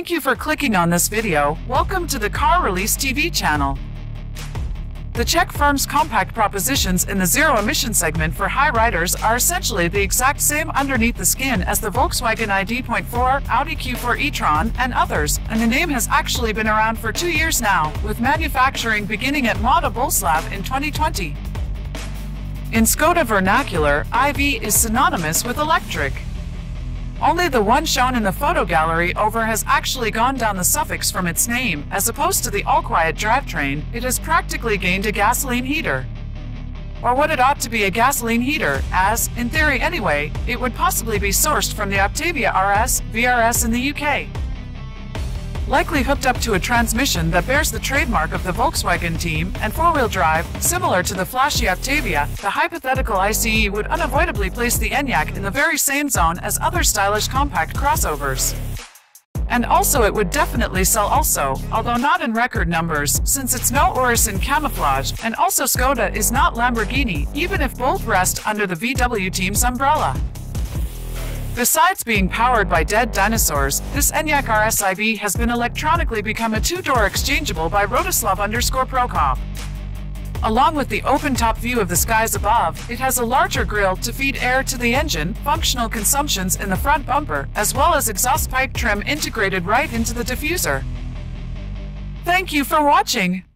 Thank you for clicking on this video. Welcome to the Car Release TV channel. The Czech firm's compact propositions in the zero-emission segment for high-riders are essentially the exact same underneath the skin as the Volkswagen ID.4, Audi Q4 e-tron, and others, and the name has actually been around for 2 years now, with manufacturing beginning at Mladá Boleslav in 2020. In Skoda vernacular, iV is synonymous with electric. Only the one shown in the photo gallery over has actually gone down the suffix from its name, as opposed to the all-quiet drivetrain, it has practically gained a gasoline heater. Or what it ought to be a gasoline heater, as, in theory anyway, it would possibly be sourced from the Octavia RS, vRS in the UK. Likely hooked up to a transmission that bears the trademark of the Volkswagen team, and four-wheel drive, similar to the flashy Octavia, the hypothetical ICE would unavoidably place the Enyaq in the very same zone as other stylish compact crossovers. And also it would definitely sell also, although not in record numbers, since it's no Urus in camouflage, and also Skoda is not Lamborghini, even if both rest under the VW team's umbrella. Besides being powered by dead dinosaurs, this Enyaq RS iV has been electronically become a two-door exchangeable by rostislav_prokop. Along with the open-top view of the skies above, it has a larger grille to feed air to the engine, functional consumptions in the front bumper, as well as exhaust pipe trim integrated right into the diffuser. Thank you for watching.